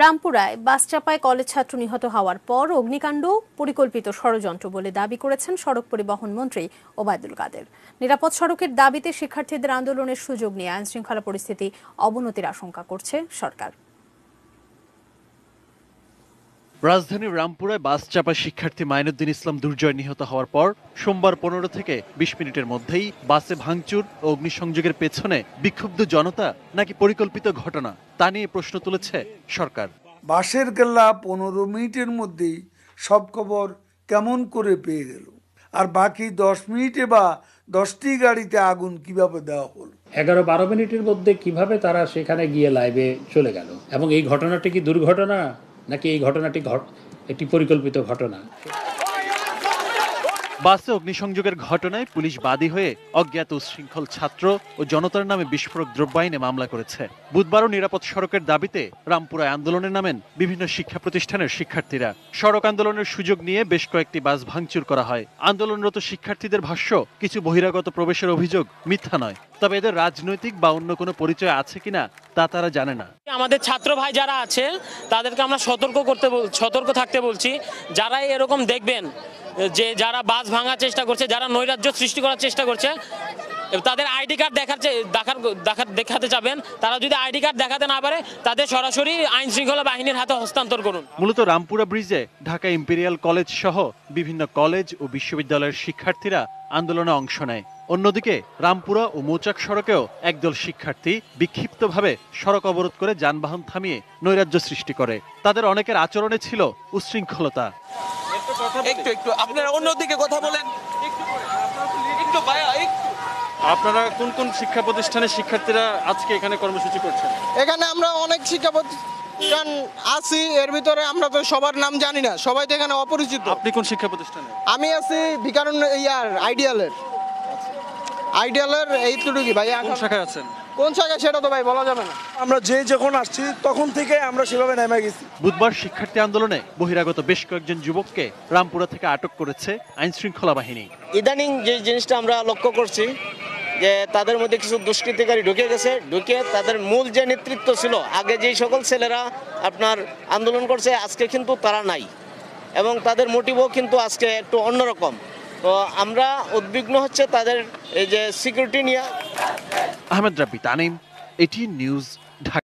রামপুরায় বাস চাপায় কলেজ ছাত্র নিহত হওয়ার পর অগ্নিকাণ্ড পরিকল্পিত ষড়যন্ত্র বলে দাবি করেছেন সড়ক পরিবহন মন্ত্রী ওবায়দুল কাদের। নিরাপদ সড়কের দাবিতে শিক্ষার্থীদের আন্দোলনের সুযোগ নিয়ে আইনশৃঙ্খলা পরিস্থিতি অবনতির আশঙ্কা করছে সরকার। রাজধানীর রামপুরায় বাস চাপা শিক্ষার্থী মাইনুদ্দিন ইসলাম দুর্জয় নিহত হওয়ার পর সোমবার 15 থেকে 20 মিনিটের মধ্যেই বাসে ভাঙচুর ও অগ্নিসংযোগের পেছনে বিক্ষুব্ধ জনতা নাকি পরিকল্পিত ঘটনা, তা নিয়ে প্রশ্ন তুলেছে সরকার। বাসের গেল্লা 15 মিনিটের মধ্যেই সব খবর কেমন করে পেয়ে গেল, আর বাকি 10 মিনিটে বা 10টি গাড়িতে আগুন কিভাবে দেওয়া হলো? 11-12 মিনিটের মধ্যে কিভাবে তারা সেখানে গিয়ে লাইভে চলে গেল, এবং এই ঘটনাটি কি দুর্ঘটনা নাকি এই ঘটনাটি একটি পরিকল্পিত ঘটনা? বাসে অগ্নিসংযোগের ঘটনায় পুলিশ বাদী হয়ে অজ্ঞাত উচ্ছৃঙ্খল ছাত্র ও জনতার নামে বিস্ফোরক দ্রব্য আইনে মামলা করেছে। বুধবারও নিরাপদ সড়কের দাবিতে রামপুরায় আন্দোলনে নামেন বিভিন্ন শিক্ষা প্রতিষ্ঠানের শিক্ষার্থীরা। সড়ক আন্দোলনের সুযোগ নিয়ে বেশ কয়েকটি বাস ভাঙচুর করা হয়। আন্দোলনরত শিক্ষার্থীদের ভাষ্য, কিছু বহিরাগত প্রবেশের অভিযোগ মিথ্যা নয়, তবে এদের রাজনৈতিক বা অন্য কোনো পরিচয় আছে কিনা তা তারা জানে না। আমাদের ছাত্র ভাই যারা আছে তাদেরকে আমরা সতর্ক থাকতে বলছি। যারা এরকম দেখবেন যে যারা বাস ভাঙার চেষ্টা করছে, যারা নৈরাজ্য সৃষ্টি করার চেষ্টা করছে, তাদের আইডি কার্ড দেখাতে যাবেন। তারা যদি আইডি কার্ড দেখাতে না পারে, তাদের সরাসরি আইন শৃঙ্খলা বাহিনীর হাতে হস্তান্তর করুন। মূলত রামপুরা ব্রিজে ঢাকা ইম্পেরিয়াল কলেজ সহ বিভিন্ন কলেজ ও বিশ্ববিদ্যালয়ের শিক্ষার্থীরা আন্দোলনে অংশ নেয়। অন্যদিকে রামপুরা ও মৌচাক সড়কেও একদল শিক্ষার্থী বিক্ষিপ্তভাবে সড়ক অবরোধ করে যানবাহন থামিয়ে নৈরাজ্য সৃষ্টি করে। তাদের অনেকের আচরণে ছিল উচ্ছৃঙ্খলতা। আপনারা কোন কোন শিক্ষা প্রতিষ্ঠানের শিক্ষার্থীরা আজকে এখানে কর্মসূচি করছেন? এখানে আমরা অনেক শিক্ষা প্রতিষ্ঠান আছি, এর ভিতরে আমরা তো সবার নাম জানি না, সবাই তো এখানে অপরিচিত। আপনি কোন শিক্ষা প্রতিষ্ঠানে? আমি আছি বিকারণ আইডিয়ালের এই তুলুকি ভাই। কোন শাখায় আছেন? কোন শাখায় সেটা তো ভাই বলা যাবে না। আমরা যখন আসছি তখন থেকে আমরা সেভাবে নেমে গেছি। বুধবার শিক্ষার্থী আন্দোলনে বহিরাগত বেশ কয়েকজন যুবককে রামপুরা থেকে আটক করেছে আইনশৃঙ্খলা বাহিনী। ইদানিং যে জিনিসটা আমরা লক্ষ্য করছি যে তাদের মধ্যে কিছু দুষ্কৃতিকারী ঢুকে গেছে, ঢুকে তাদের মূল যে নেতৃত্ব ছিল, আগে যেই সকল ছেলেরা আপনার আন্দোলন করছে আজকে কিন্তু তারা নাই, এবং তাদের মোটিভও কিন্তু আজকে একটু অন্যরকম। তো আমরা উদ্বিগ্ন হচ্ছে তাদের এই যে সিকিউরিটি নিয়ে। আহমেদ রাব্বি তানিম, এটি নিউজ, ঢাকা।